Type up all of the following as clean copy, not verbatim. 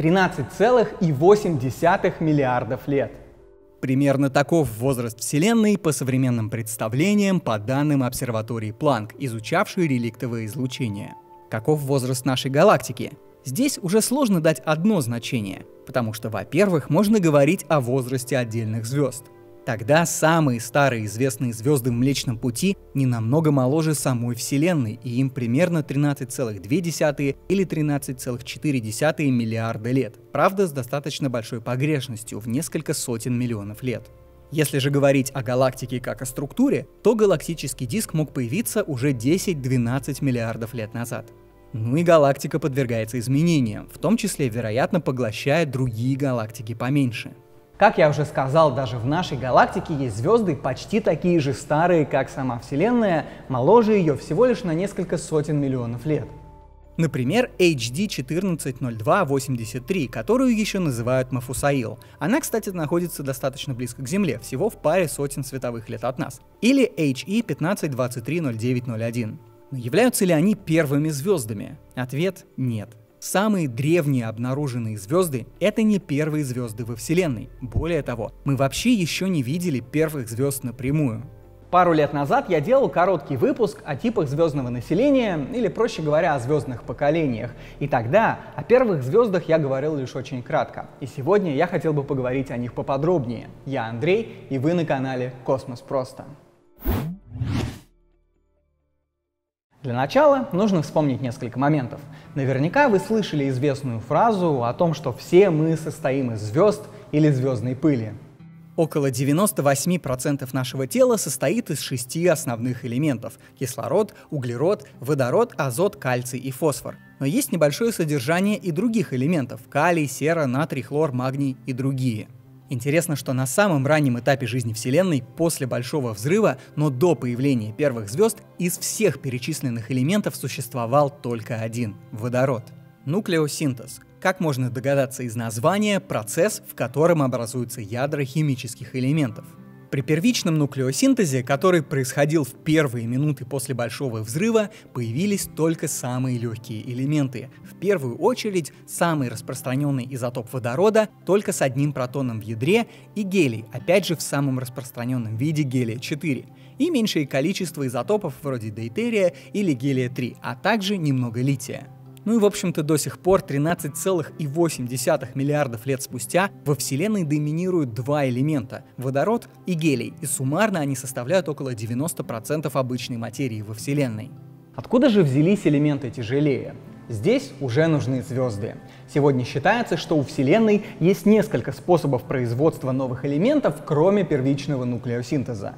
13,8 миллиардов лет. Примерно таков возраст Вселенной по современным представлениям по данным обсерватории Планк, изучавшей реликтовое излучение. Каков возраст нашей галактики? Здесь уже сложно дать одно значение, потому что, во-первых, можно говорить о возрасте отдельных звезд. Тогда самые старые известные звезды в Млечном Пути не намного моложе самой Вселенной, и им примерно 13,2 или 13,4 миллиарда лет, правда с достаточно большой погрешностью в несколько сотен миллионов лет. Если же говорить о галактике как о структуре, то галактический диск мог появиться уже 10-12 миллиардов лет назад. Ну и галактика подвергается изменениям, в том числе, вероятно, поглощая другие галактики поменьше. Как я уже сказал, даже в нашей галактике есть звезды почти такие же старые, как сама Вселенная, моложе ее всего лишь на несколько сотен миллионов лет. Например, HD 140283, которую еще называют Мафусаил. Она, кстати, находится достаточно близко к Земле, всего в паре сотен световых лет от нас. Или HE 15230901. Но являются ли они первыми звездами? Ответ – нет. Самые древние обнаруженные звезды — это не первые звезды во Вселенной. Более того, мы вообще еще не видели первых звезд напрямую. Пару лет назад я делал короткий выпуск о типах звездного населения, или, проще говоря, о звездных поколениях. И тогда о первых звездах я говорил лишь очень кратко. И сегодня я хотел бы поговорить о них поподробнее. Я Андрей, и вы на канале «Космос Просто». Для начала нужно вспомнить несколько моментов. Наверняка вы слышали известную фразу о том, что все мы состоим из звезд или звездной пыли. Около 98% нашего тела состоит из 6 основных элементов – кислород, углерод, водород, азот, кальций и фосфор. Но есть небольшое содержание и других элементов – калий, сера, натрий, хлор, магний и другие. Интересно, что на самом раннем этапе жизни Вселенной, после Большого Взрыва, но до появления первых звезд, из всех перечисленных элементов существовал только один — водород. Нуклеосинтез. Как можно догадаться из названия, процесс, в котором образуются ядра химических элементов. При первичном нуклеосинтезе, который происходил в первые минуты после Большого Взрыва, появились только самые легкие элементы. В первую очередь, самый распространенный изотоп водорода, только с одним протоном в ядре, и гелий, опять же в самом распространенном виде гелия-4, и меньшее количество изотопов вроде дейтерия или гелия-3, а также немного лития. Ну и, в общем-то, до сих пор, 13,8 миллиардов лет спустя, во Вселенной доминируют два элемента — водород и гелий, и суммарно они составляют около 90% обычной материи во Вселенной. Откуда же взялись элементы тяжелее? Здесь уже нужны звезды. Сегодня считается, что у Вселенной есть несколько способов производства новых элементов, кроме первичного нуклеосинтеза.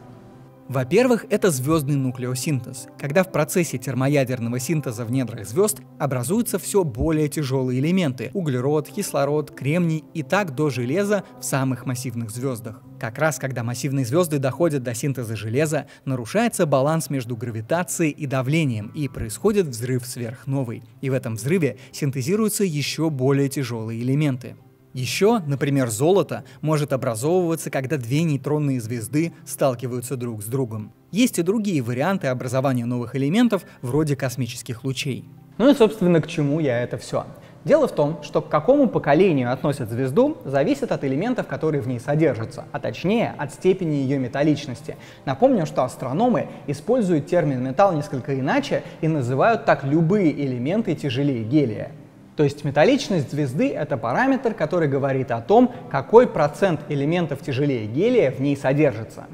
Во-первых, это звездный нуклеосинтез, когда в процессе термоядерного синтеза в недрах звезд образуются все более тяжелые элементы — углерод, кислород, кремний и так до железа в самых массивных звездах. Как раз когда массивные звезды доходят до синтеза железа, нарушается баланс между гравитацией и давлением, и происходит взрыв сверхновой, и в этом взрыве синтезируются еще более тяжелые элементы. Еще, например, золото может образовываться, когда две нейтронные звезды сталкиваются друг с другом. Есть и другие варианты образования новых элементов, вроде космических лучей. Ну и, собственно, к чему я это все? Дело в том, что к какому поколению относят звезду, зависит от элементов, которые в ней содержатся, а точнее от степени ее металличности. Напомню, что астрономы используют термин металл несколько иначе и называют так любые элементы тяжелее гелия. То есть металличность звезды — это параметр, который говорит о том, какой процент элементов тяжелее гелия в ней содержится.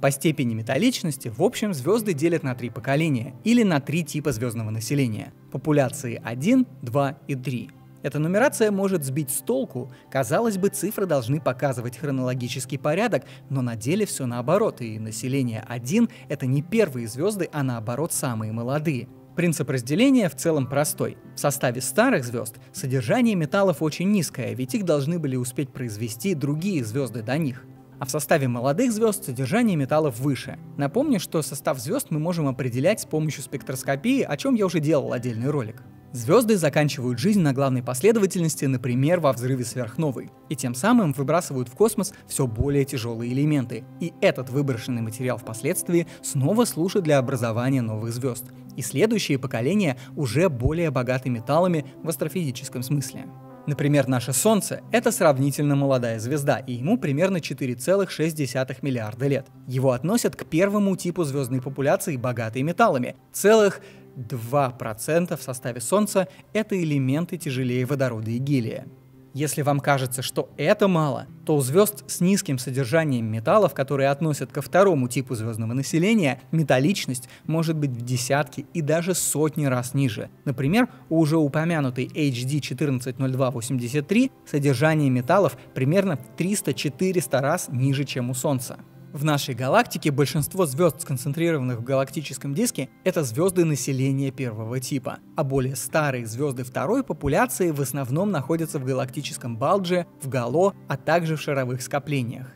По степени металличности, в общем, звезды делят на 3 поколения, или на 3 типа звездного населения — популяции 1, 2 и 3. Эта нумерация может сбить с толку, казалось бы, цифры должны показывать хронологический порядок, но на деле все наоборот, и население 1 — это не первые звезды, а наоборот самые молодые. Принцип разделения в целом простой. В составе старых звезд содержание металлов очень низкое, ведь их должны были успеть произвести другие звезды до них. А в составе молодых звезд содержание металлов выше. Напомню, что состав звезд мы можем определять с помощью спектроскопии, о чем я уже делал отдельный ролик. Звезды заканчивают жизнь на главной последовательности, например, во взрыве сверхновой, и тем самым выбрасывают в космос все более тяжелые элементы. И этот выброшенный материал впоследствии снова служит для образования новых звезд. И следующие поколения уже более богаты металлами в астрофизическом смысле. Например, наше Солнце — это сравнительно молодая звезда, и ему примерно 4,6 миллиарда лет. Его относят к первому типу звездной популяции, богатой металлами. Целых 2% в составе Солнца — это элементы тяжелее водорода и гелия. Если вам кажется, что это мало, то у звезд с низким содержанием металлов, которые относят ко второму типу звездного населения, металличность может быть в десятки и даже сотни раз ниже. Например, у уже упомянутой HD 140283 содержание металлов примерно в 300-400 раз ниже, чем у Солнца. В нашей галактике большинство звезд, сконцентрированных в галактическом диске, это звезды населения первого типа, а более старые звезды второй популяции в основном находятся в галактическом балдже, в гало, а также в шаровых скоплениях.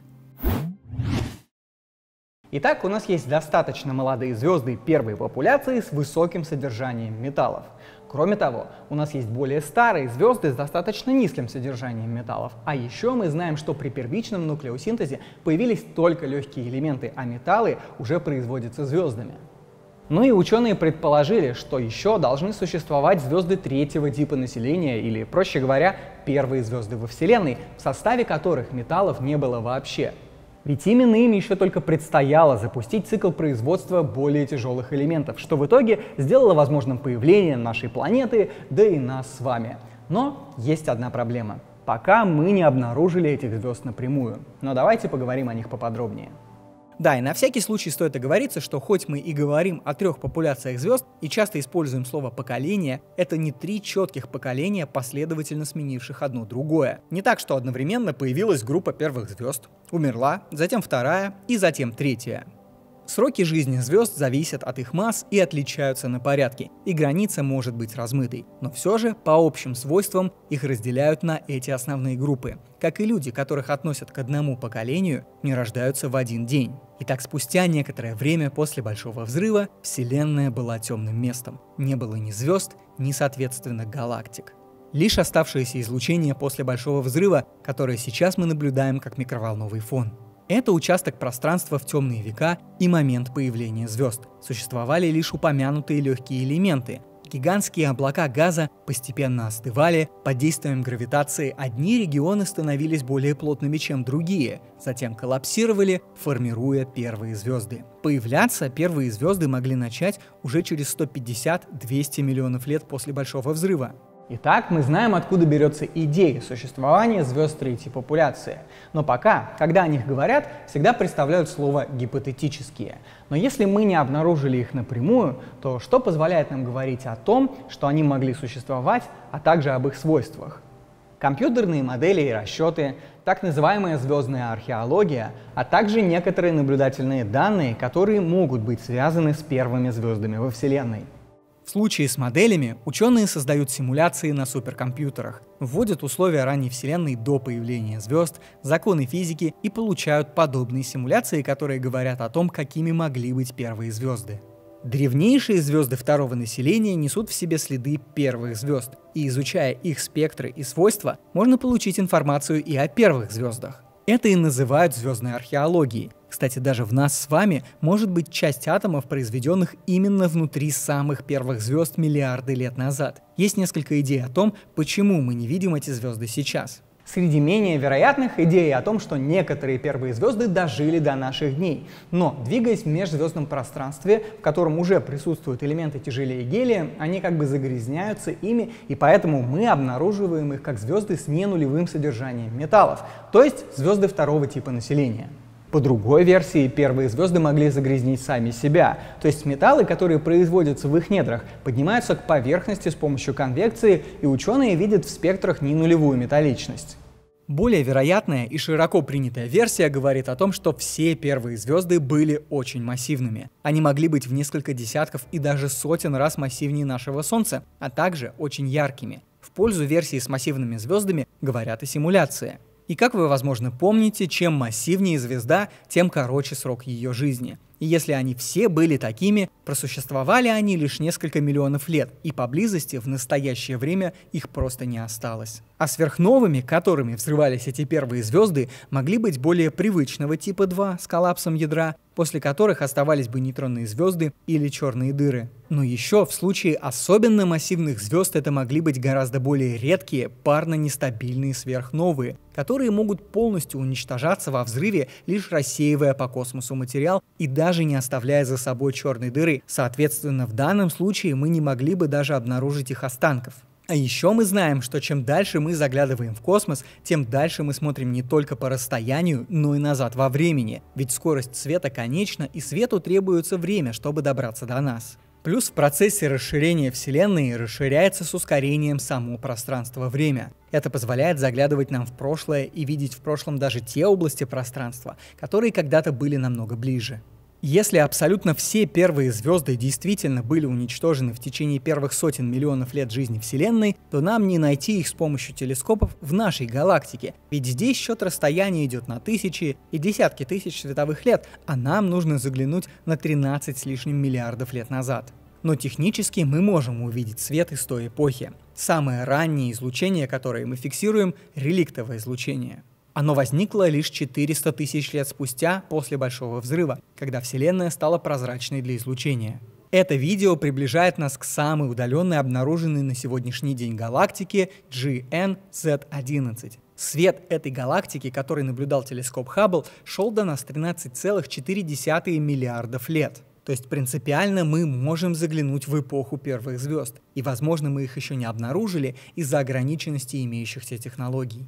Итак, у нас есть достаточно молодые звезды первой популяции с высоким содержанием металлов. Кроме того, у нас есть более старые звезды с достаточно низким содержанием металлов. А еще мы знаем, что при первичном нуклеосинтезе появились только легкие элементы, а металлы уже производятся звездами. Ну и ученые предположили, что еще должны существовать звезды третьего типа населения, или, проще говоря, первые звезды во Вселенной, в составе которых металлов не было вообще. Ведь именно им еще только предстояло запустить цикл производства более тяжелых элементов, что в итоге сделало возможным появление нашей планеты, да и нас с вами. Но есть одна проблема. Пока мы не обнаружили этих звезд напрямую. Но давайте поговорим о них поподробнее. Да, и на всякий случай стоит оговориться, что хоть мы и говорим о трех популяциях звезд и часто используем слово «поколение», это не три четких поколения, последовательно сменивших одно другое. Не так, что одновременно появилась группа первых звезд, умерла, затем вторая и затем третья. Сроки жизни звезд зависят от их масс и отличаются на порядке, и граница может быть размытой, но все же по общим свойствам их разделяют на эти основные группы. Как и люди, которых относят к одному поколению, не рождаются в один день. Итак, спустя некоторое время после Большого Взрыва Вселенная была темным местом. Не было ни звезд, ни, соответственно, галактик. Лишь оставшееся излучение после Большого Взрыва, которое сейчас мы наблюдаем как микроволновый фон. Это участок пространства в темные века и момент появления звезд. Существовали лишь упомянутые легкие элементы. Гигантские облака газа постепенно остывали, под действием гравитации одни регионы становились более плотными, чем другие, затем коллапсировали, формируя первые звезды. Появляться первые звезды могли начать уже через 150-200 миллионов лет после Большого Взрыва. Итак, мы знаем, откуда берется идея существования звезд третьей популяции. Но пока, когда о них говорят, всегда представляют слово «гипотетические». Но если мы не обнаружили их напрямую, то что позволяет нам говорить о том, что они могли существовать, а также об их свойствах? Компьютерные модели и расчеты, так называемая звездная археология, а также некоторые наблюдательные данные, которые могут быть связаны с первыми звездами во Вселенной. В случае с моделями ученые создают симуляции на суперкомпьютерах, вводят условия ранней Вселенной до появления звезд, законы физики и получают подобные симуляции, которые говорят о том, какими могли быть первые звезды. Древнейшие звезды второго населения несут в себе следы первых звезд, и изучая их спектры и свойства, можно получить информацию и о первых звездах. Это и называют звездной археологией. Кстати, даже в нас с вами может быть часть атомов, произведенных именно внутри самых первых звезд миллиарды лет назад. Есть несколько идей о том, почему мы не видим эти звезды сейчас. Среди менее вероятных идей о том, что некоторые первые звезды дожили до наших дней. Но, двигаясь в межзвездном пространстве, в котором уже присутствуют элементы тяжелее гелия, они как бы загрязняются ими, и поэтому мы обнаруживаем их как звезды с ненулевым содержанием металлов, то есть звезды второго типа населения. По другой версии, первые звезды могли загрязнить сами себя, то есть металлы, которые производятся в их недрах, поднимаются к поверхности с помощью конвекции, и ученые видят в спектрах ненулевую металличность. Более вероятная и широко принятая версия говорит о том, что все первые звезды были очень массивными. Они могли быть в несколько десятков и даже сотен раз массивнее нашего Солнца, а также очень яркими. В пользу версии с массивными звездами говорят и симуляции. И как вы, возможно, помните, чем массивнее звезда, тем короче срок ее жизни. И если они все были такими, просуществовали они лишь несколько миллионов лет, и поблизости в настоящее время их просто не осталось. А сверхновыми, которыми взрывались эти первые звезды, могли быть более привычного типа 2 с коллапсом ядра, после которых оставались бы нейтронные звезды или черные дыры. Но еще в случае особенно массивных звезд это могли быть гораздо более редкие парно-нестабильные сверхновые, которые могут полностью уничтожаться во взрыве, лишь рассеивая по космосу материал и даже не оставляя за собой черной дыры. Соответственно, в данном случае мы не могли бы даже обнаружить их останков. А еще мы знаем, что чем дальше мы заглядываем в космос, тем дальше мы смотрим не только по расстоянию, но и назад во времени, ведь скорость света конечна, и свету требуется время, чтобы добраться до нас. Плюс в процессе расширения Вселенной расширяется с ускорением само пространство-время. Это позволяет заглядывать нам в прошлое и видеть в прошлом даже те области пространства, которые когда-то были намного ближе. Если абсолютно все первые звезды действительно были уничтожены в течение первых сотен миллионов лет жизни Вселенной, то нам не найти их с помощью телескопов в нашей галактике, ведь здесь счет расстояния идет на тысячи и десятки тысяч световых лет, а нам нужно заглянуть на 13 с лишним миллиардов лет назад. Но технически мы можем увидеть свет из той эпохи. Самое раннее излучение, которое мы фиксируем, — реликтовое излучение. Оно возникло лишь 400 тысяч лет спустя после Большого Взрыва, когда Вселенная стала прозрачной для излучения. Это видео приближает нас к самой удаленной обнаруженной на сегодняшний день галактике GN-Z11. Свет этой галактики, который наблюдал телескоп Хаббл, шел до нас 13,4 миллиардов лет. То есть принципиально мы можем заглянуть в эпоху первых звезд, и, возможно, мы их еще не обнаружили из-за ограниченности имеющихся технологий.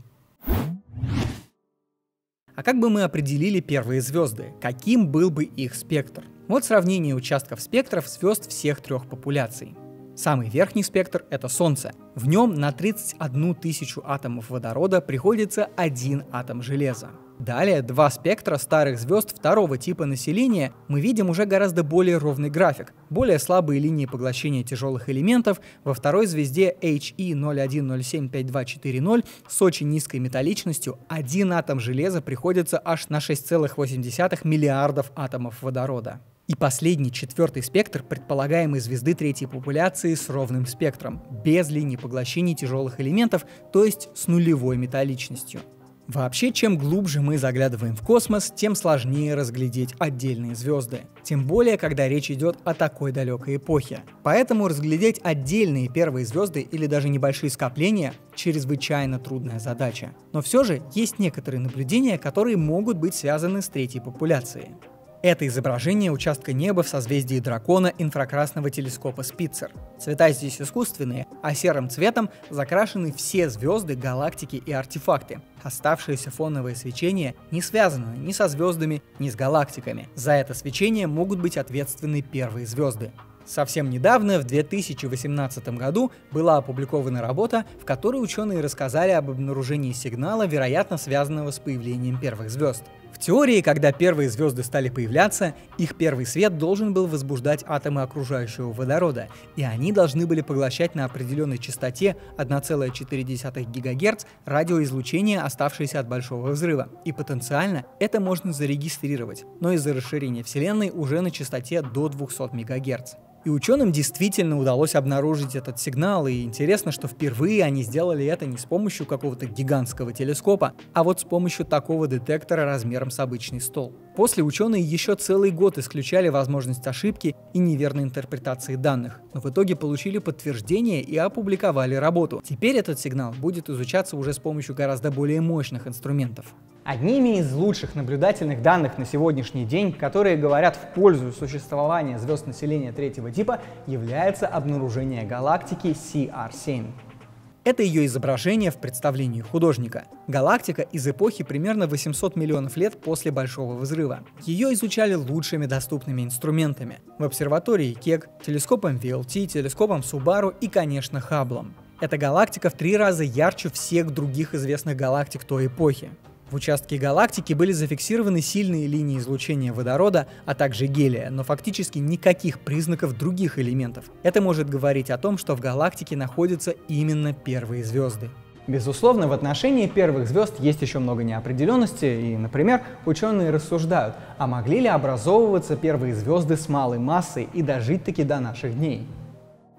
А как бы мы определили первые звезды? Каким был бы их спектр? Вот сравнение участков спектров звезд всех трех популяций. Самый верхний спектр — это Солнце. В нем на 31 тысячу атомов водорода приходится 1 атом железа. Далее два спектра старых звезд второго типа населения мы видим уже гораздо более ровный график, более слабые линии поглощения тяжелых элементов. Во второй звезде HE01075240 с очень низкой металличностью 1 атом железа приходится аж на 6,8 миллиардов атомов водорода. И последний, четвертый спектр предполагаемой звезды третьей популяции с ровным спектром, без линий поглощения тяжелых элементов, то есть с нулевой металличностью. Вообще, чем глубже мы заглядываем в космос, тем сложнее разглядеть отдельные звезды. Тем более, когда речь идет о такой далекой эпохе. Поэтому разглядеть отдельные первые звезды или даже небольшие скопления — чрезвычайно трудная задача. Но все же есть некоторые наблюдения, которые могут быть связаны с третьей популяцией. Это изображение участка неба в созвездии Дракона инфракрасного телескопа Спицер. Цвета здесь искусственные, а серым цветом закрашены все звезды, галактики и артефакты. Оставшееся фоновое свечение не связано ни со звездами, ни с галактиками. За это свечение могут быть ответственны первые звезды. Совсем недавно, в 2018 году, была опубликована работа, в которой ученые рассказали об обнаружении сигнала, вероятно связанного с появлением первых звезд. В теории, когда первые звезды стали появляться, их первый свет должен был возбуждать атомы окружающего водорода, и они должны были поглощать на определенной частоте 1,4 ГГц радиоизлучение, оставшееся от Большого Взрыва, и потенциально это можно зарегистрировать, но из-за расширения Вселенной уже на частоте до 200 МГц. И ученым действительно удалось обнаружить этот сигнал, и интересно, что впервые они сделали это не с помощью какого-то гигантского телескопа, а вот с помощью такого детектора размером с обычный стол. После ученые еще целый год исключали возможность ошибки и неверной интерпретации данных, но в итоге получили подтверждение и опубликовали работу. Теперь этот сигнал будет изучаться уже с помощью гораздо более мощных инструментов. Одними из лучших наблюдательных данных на сегодняшний день, которые говорят в пользу существования звезд населения третьего типа, является обнаружение галактики CR7. Это ее изображение в представлении художника. Галактика из эпохи примерно 800 миллионов лет после Большого Взрыва. Ее изучали лучшими доступными инструментами — в обсерватории Кек, телескопом ВЛТ, телескопом Субару и, конечно, Хабблом. Эта галактика в 3 раза ярче всех других известных галактик той эпохи. В участке галактики были зафиксированы сильные линии излучения водорода, а также гелия, но фактически никаких признаков других элементов. Это может говорить о том, что в галактике находятся именно первые звезды. Безусловно, в отношении первых звезд есть еще много неопределенности, и, например, ученые рассуждают, а могли ли образовываться первые звезды с малой массой и дожить-таки до наших дней?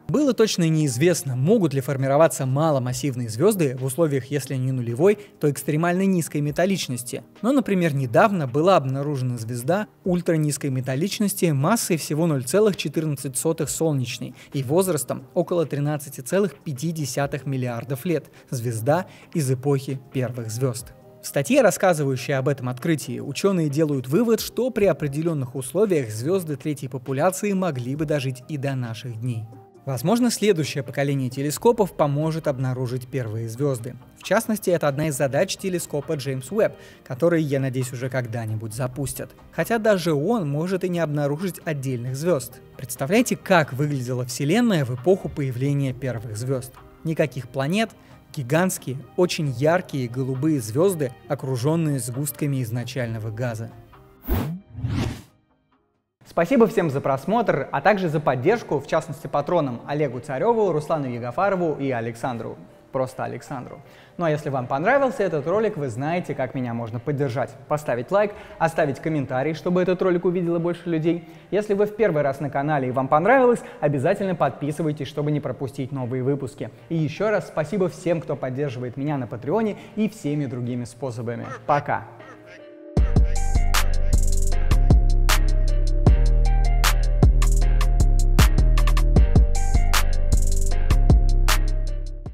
Было точно неизвестно, могут ли формироваться маломассивные звезды в условиях, если не нулевой, то экстремально низкой металличности. Но, например, недавно была обнаружена звезда ультранизкой металличности массой всего 0,14 солнечной и возрастом около 13,5 миллиардов лет. Звезда из эпохи первых звезд. В статье, рассказывающей об этом открытии, ученые делают вывод, что при определенных условиях звезды третьей популяции могли бы дожить и до наших дней. Возможно, следующее поколение телескопов поможет обнаружить первые звезды. В частности, это одна из задач телескопа Джеймс Уэбб, который, я надеюсь, уже когда-нибудь запустят. Хотя даже он может и не обнаружить отдельных звезд. Представляете, как выглядела Вселенная в эпоху появления первых звезд? Никаких планет, гигантские, очень яркие голубые звезды, окруженные сгустками изначального газа. Спасибо всем за просмотр, а также за поддержку, в частности патронам Олегу Цареву, Руслану Ягофарову и Александру. Просто Александру. Ну а если вам понравился этот ролик, вы знаете, как меня можно поддержать. Поставить лайк, оставить комментарий, чтобы этот ролик увидело больше людей. Если вы в первый раз на канале и вам понравилось, обязательно подписывайтесь, чтобы не пропустить новые выпуски. И еще раз спасибо всем, кто поддерживает меня на Патреоне и всеми другими способами. Пока!